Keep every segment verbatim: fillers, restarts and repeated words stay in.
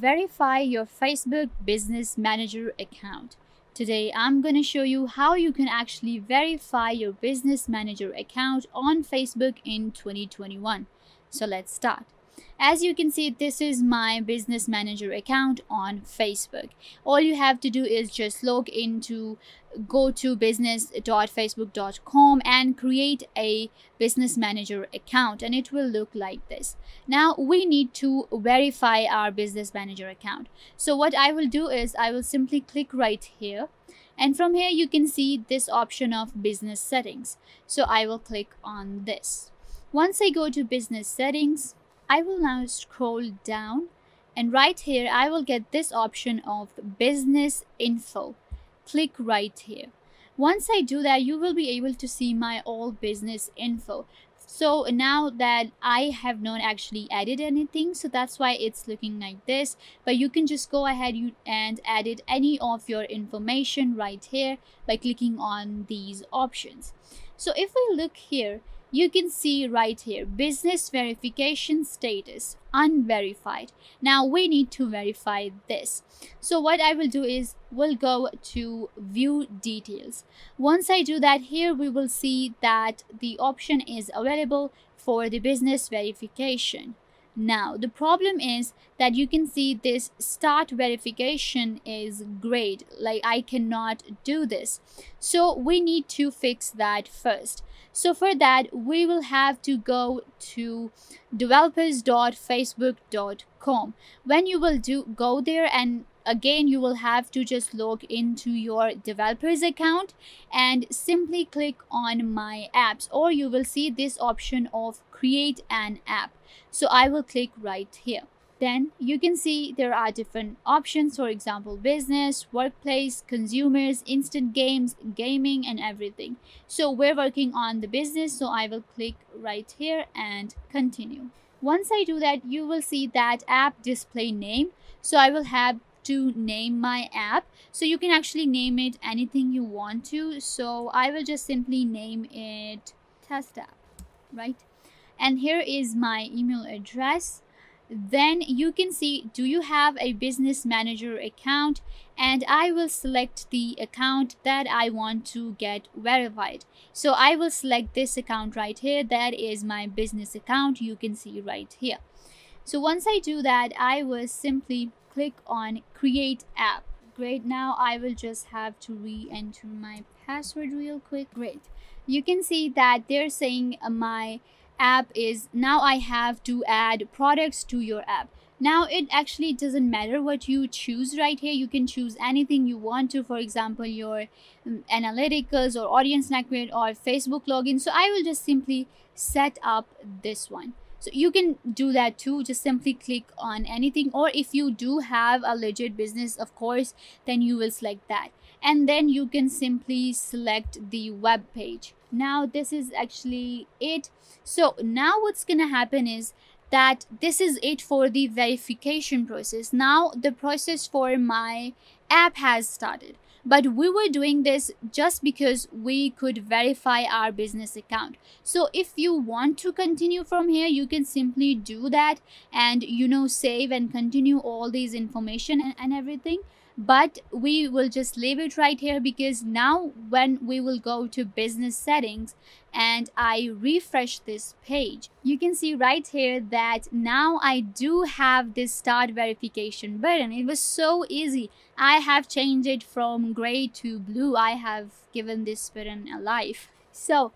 verify your Facebook Business Manager account. Today, I'm going to show you how you can actually verify your Business Manager account on Facebook in twenty twenty-one. So let's start. As you can see, this is my Business Manager account on Facebook. All you have to do is just log into go to business dot facebook dot com and create a Business Manager account, and it will look like this. Now we need to verify our Business Manager account. So what I will do is I will simply click right here, and from here you can see this option of business settings. So I will click on this. Once I go to business settings, I will now scroll down, and right here I will get this option of business info. Click right here. Once I do that, you will be able to see my all business info. So now that I have not actually added anything, so that's why it's looking like this, but you can just go ahead and add it any of your information right here by clicking on these options. So if we look here, you can see right here, business verification status, unverified. Now we need to verify this. So what I will do is we'll go to view details. Once I do that, here we will see that the option is available for the business verification. Now the problem is that you can see this start verification is grayed, like I cannot do this. So we need to fix that first. So for that, we will have to go to developers dot facebook dot com. When you will do go there, and again you will have to just log into your developers account and simply click on my apps, or you will see this option of create an app. So I will click right here. Then you can see there are different options, for example business, workplace, consumers, instant games, gaming, and everything. So we're working on the business, so I will click right here and continue. Once I do that, you will see that app display name. So I will have to name my app, so you can actually name it anything you want to. So I will just simply name it test app, right? And here is my email address. Then you can see, do you have a Business Manager account? And I will select the account that I want to get verified. So I will select this account right here. That is my business account, you can see right here. So once I do that, I will simply click on create app. Great, now I will just have to re-enter my password real quick. Great, you can see that they're saying my app is now, I have to add products to your app. Now it actually doesn't matter what you choose right here. You can choose anything you want to, for example your analyticals or audience segment or Facebook login. So I will just simply set up this one. So you can do that too, just simply click on anything, or if you do have a legit business, of course, then you will select that. And then you can simply select the web page. Now this is actually it. So now what's gonna happen is that this is it for the verification process. Now the process for my app has started. But we were doing this just because we could verify our business account. So if you want to continue from here, you can simply do that and, you know, save and continue all these information and, and everything. But we will just leave it right here, because now when we will go to business settings and I refresh this page, you can see right here that now I do have this start verification button. It was so easy. I have changed it from gray to blue. I have given this button a life. So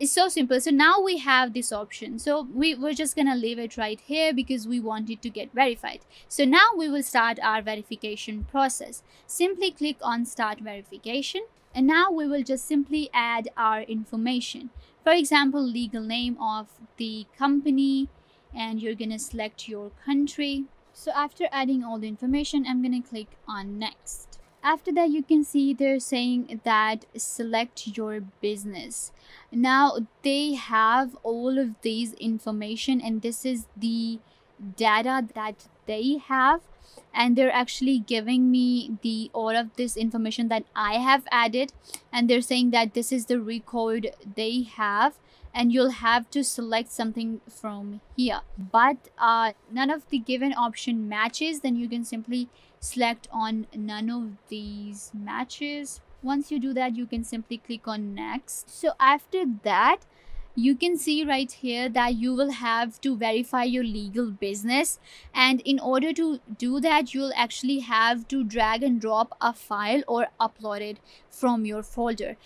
it's so simple. So now we have this option. So we, we're just gonna leave it right here because we want it to get verified. So now we will start our verification process. Simply click on start verification, and now we will just simply add our information. For example, legal name of the company, and you're gonna select your country. So after adding all the information, I'm gonna click on next. After that, you can see they're saying that select your business. Now they have all of these information, and this is the data that they have, and they're actually giving me the all of this information that I have added, and they're saying that this is the record they have, and you'll have to select something from here. But uh, none of the given option matches, then you can simply select on none of these matches. Once you do that, you can simply click on next. So after that, you can see right here that you will have to verify your legal business, and in order to do that, you'll actually have to drag and drop a file or upload it from your folder,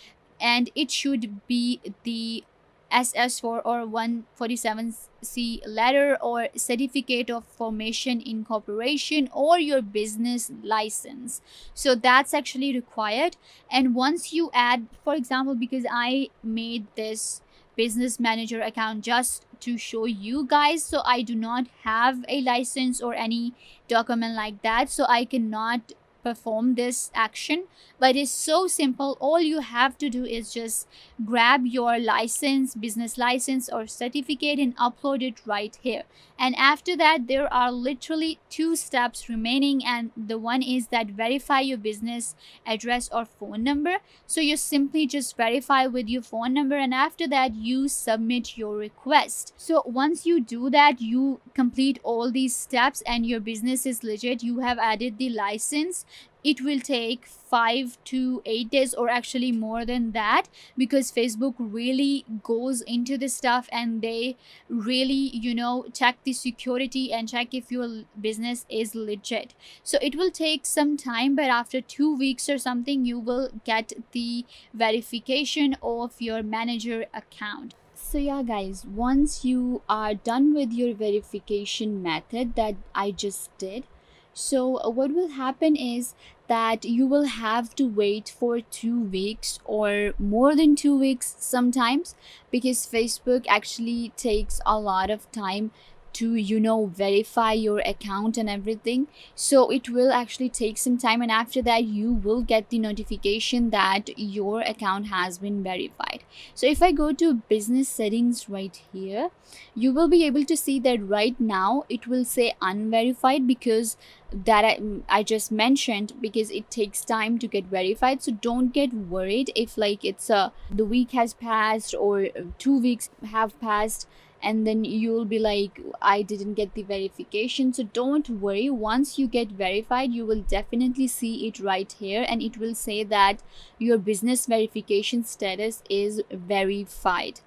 and it should be the S S four or one forty-seven C letter or certificate of formation incorporation or your business license. So that's actually required. And once you add, for example, because I made this business manager account just to show you guys, so I do not have a license or any document like that, so I cannot perform this action. But it's so simple. All you have to do is just grab your license, business license or certificate, and upload it right here. And after that, there are literally two steps remaining, and the one is that verify your business address or phone number. So you simply just verify with your phone number, and after that you submit your request. So once you do that, you complete all these steps and your business is legit. You have added the license. It will take five to eight days or actually more than that, because Facebook really goes into this stuff and they really, you know, check the security and check if your business is legit. So it will take some time, but after two weeks or something, you will get the verification of your manager account. So yeah guys, once you are done with your verification method that I just did, so what will happen is that you will have to wait for two weeks or more than two weeks sometimes, because Facebook actually takes a lot of time to, you know, verify your account and everything. So it will actually take some time, and after that you will get the notification that your account has been verified. So if I go to business settings right here, you will be able to see that right now it will say unverified, because that I, I just mentioned, because it takes time to get verified. So don't get worried if like it's a the week has passed or two weeks have passed and then you'll be like, I didn't get the verification. So don't worry, once you get verified you will definitely see it right here, and it will say that your business verification status is verified.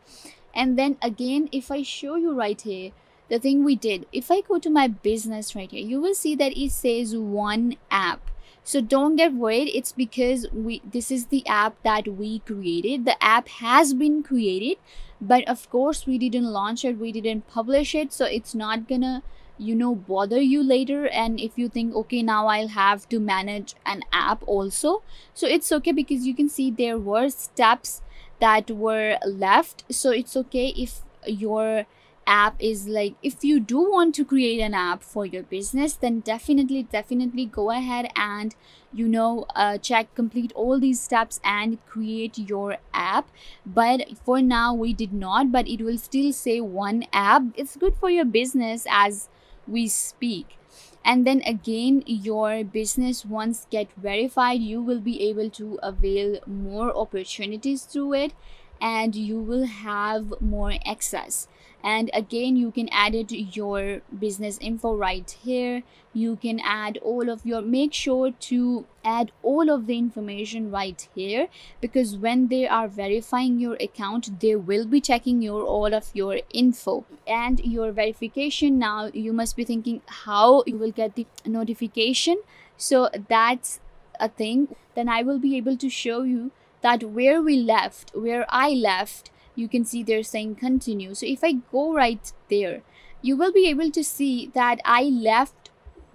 And then again, if I show you right here the thing we did, if I go to my business right here, you will see that it says one app. So don't get worried, it's because we this is the app that we created. The app has been created, but of course we didn't launch it, we didn't publish it, so it's not gonna, you know, bother you later. And if you think, okay, now I'll have to manage an app also, so it's okay, because you can see there were steps that were left. So it's okay if your app is like, if you do want to create an app for your business, then definitely definitely go ahead and, you know, uh, check, complete all these steps and create your app. But for now we did not, but it will still say one app. It's good for your business as we speak. And then again, your business once get verified, you will be able to avail more opportunities through it, and you will have more access. And again, you can add it your business info right here. You can add all of your, make sure to add all of the information right here, because when they are verifying your account, they will be checking your all of your info and your verification. Now you must be thinking how you will get the notification. So that's a thing. Then I will be able to show you that where we left, where I left, you can see they're saying continue. So if I go right there, you will be able to see that I left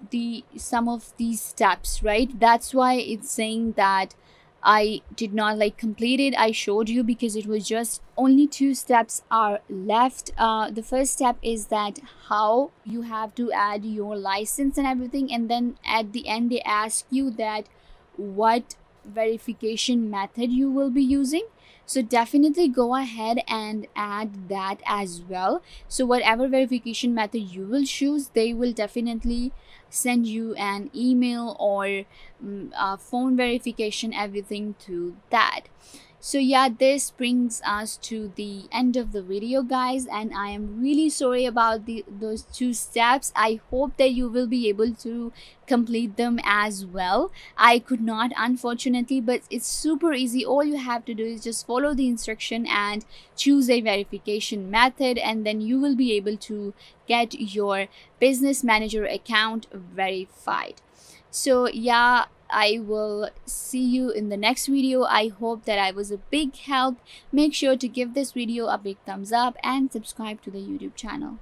the some of these steps, right? That's why it's saying that I did not like complete it. I showed you because it was just only two steps are left. Uh, the first step is that how you have to add your license and everything, and then at the end they ask you that what verification method you will be using. So definitely go ahead and add that as well. So whatever verification method you will choose, they will definitely send you an email or um, a phone verification, everything to that. So yeah, this brings us to the end of the video, guys, and I am really sorry about the those two steps. I hope that you will be able to complete them as well. I could not, unfortunately, but it's super easy. All you have to do is just follow the instruction and choose a verification method, and then you will be able to get your business manager account verified. So yeah, I will see you in the next video. I hope that I was a big help. Make sure to give this video a big thumbs up and subscribe to the YouTube channel.